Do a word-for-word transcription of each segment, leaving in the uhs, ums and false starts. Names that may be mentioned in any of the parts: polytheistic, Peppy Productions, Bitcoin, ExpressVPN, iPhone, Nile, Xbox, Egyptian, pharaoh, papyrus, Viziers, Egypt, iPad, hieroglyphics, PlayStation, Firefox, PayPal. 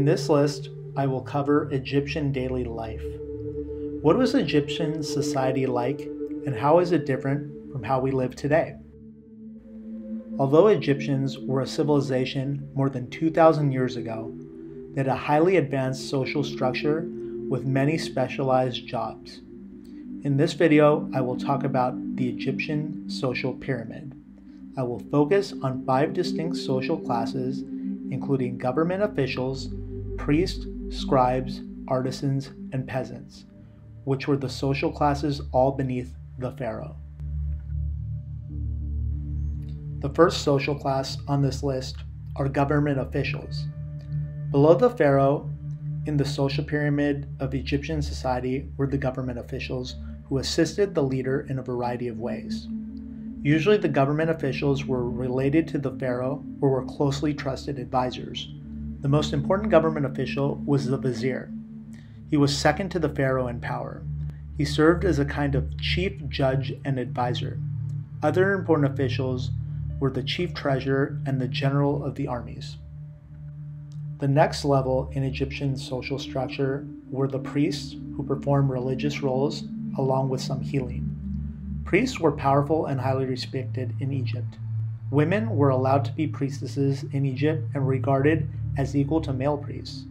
In this list, I will cover Egyptian daily life. What was Egyptian society like, and how is it different from how we live today? Although Egyptians were a civilization more than two thousand years ago, they had a highly advanced social structure with many specialized jobs. In this video, I will talk about the Egyptian social pyramid. I will focus on five distinct social classes, including government officials, priests, scribes, artisans, and peasants, which were the social classes all beneath the pharaoh. The first social class on this list are government officials. Below the pharaoh, in the social pyramid of Egyptian society, were the government officials who assisted the leader in a variety of ways. Usually the government officials were related to the pharaoh or were closely trusted advisors. The most important government official was the vizier. He was second to the pharaoh in power. He served as a kind of chief judge and advisor. Other important officials were the chief treasurer and the general of the armies. The next level in Egyptian social structure were the priests, who performed religious roles along with some healing. Priests were powerful and highly respected in Egypt. Women were allowed to be priestesses in Egypt and regarded as equal to male priests.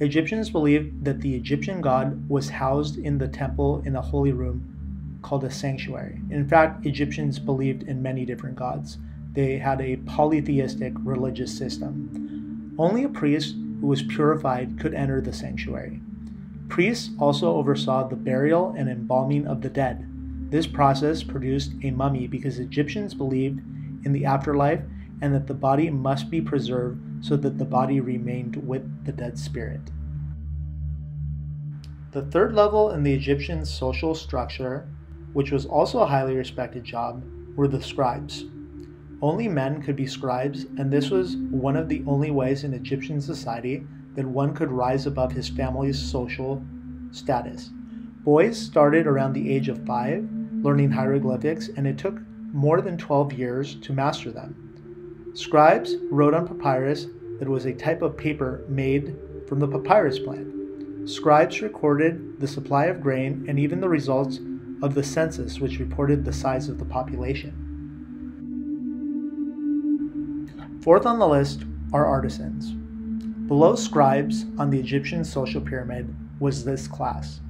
Egyptians believed that the Egyptian god was housed in the temple in a holy room called a sanctuary. In fact, Egyptians believed in many different gods. They had a polytheistic religious system. Only a priest who was purified could enter the sanctuary. Priests also oversaw the burial and embalming of the dead. This process produced a mummy because Egyptians believed in the afterlife and that the body must be preserved so that the body remained with the dead spirit. The third level in the Egyptian social structure, which was also a highly respected job, were the scribes. Only men could be scribes, and this was one of the only ways in Egyptian society that one could rise above his family's social status. Boys started around the age of five learning hieroglyphics, and it took more than twelve years to master them. Scribes wrote on papyrus that was a type of paper made from the papyrus plant. Scribes recorded the supply of grain and even the results of the census, which reported the size of the population. Fourth on the list are artisans. Below scribes on the Egyptian social pyramid was this class.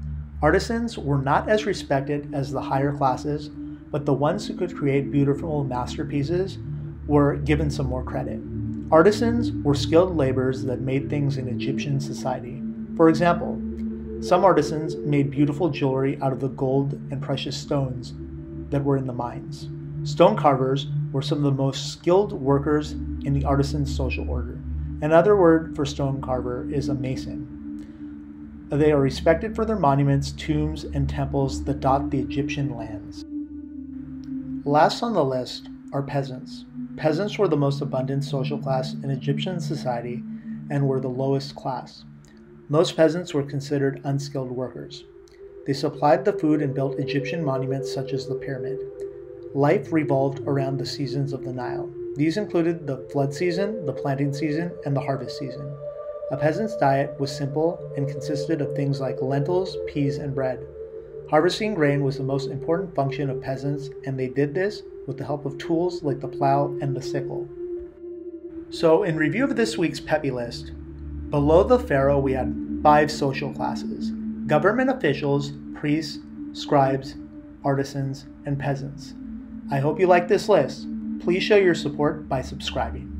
Artisans were not as respected as the higher classes, but the ones who could create beautiful masterpieces were given some more credit. Artisans were skilled laborers that made things in Egyptian society. For example, some artisans made beautiful jewelry out of the gold and precious stones that were in the mines. Stone carvers were some of the most skilled workers in the artisan social order. Another word for stone carver is a mason. They are respected for their monuments, tombs, and temples that dot the Egyptian lands. Last on the list are peasants. Peasants were the most abundant social class in Egyptian society and were the lowest class. Most peasants were considered unskilled workers. They supplied the food and built Egyptian monuments such as the pyramid. Life revolved around the seasons of the Nile. These included the flood season, the planting season, and the harvest season. A peasant's diet was simple and consisted of things like lentils, peas, and bread. Harvesting grain was the most important function of peasants, and they did this with the help of tools like the plow and the sickle. So in review of this week's Peppy list, below the pharaoh we had five social classes: government officials, priests, scribes, artisans, and peasants. I hope you like this list. Please show your support by subscribing.